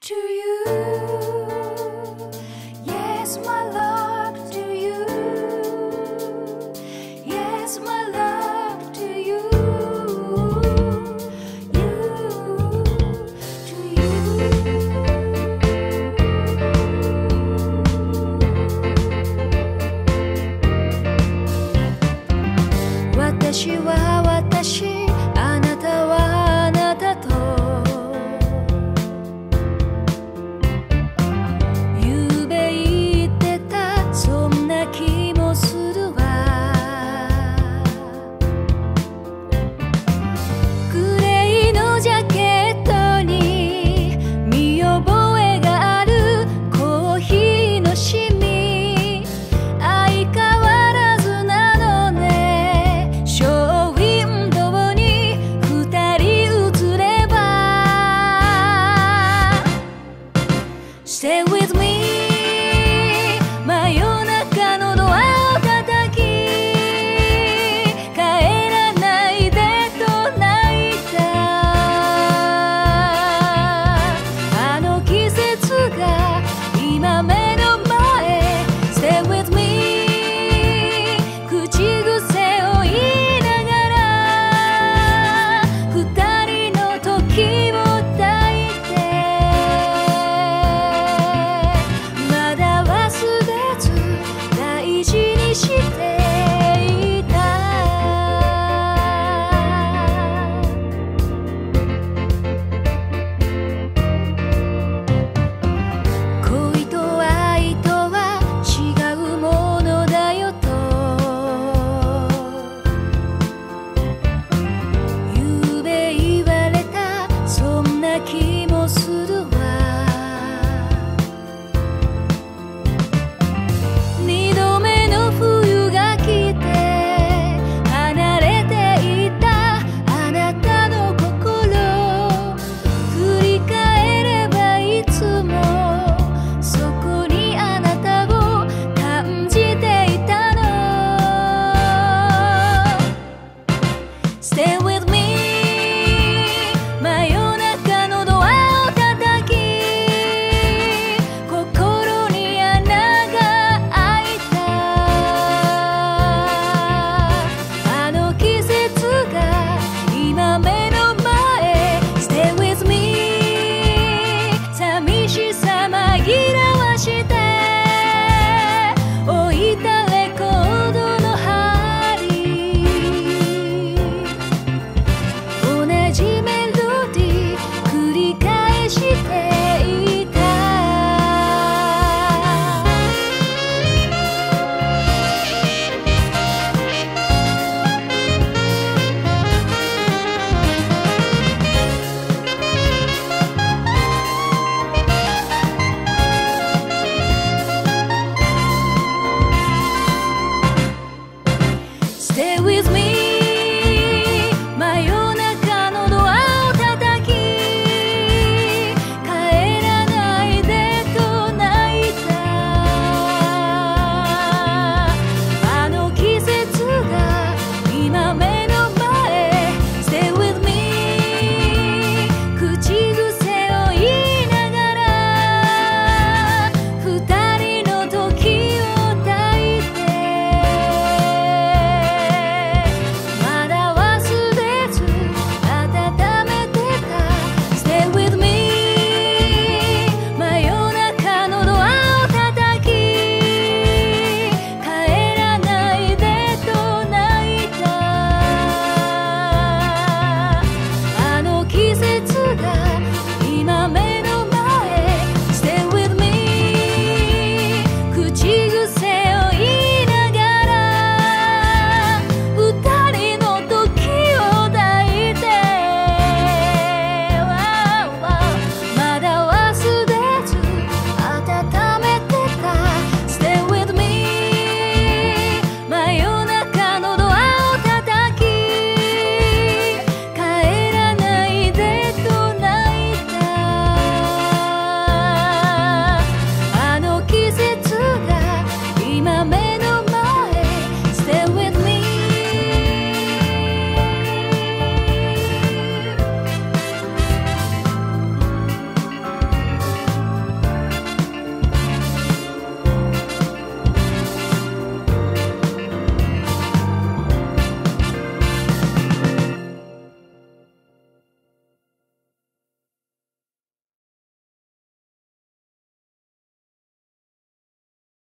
to you. Yes, my love.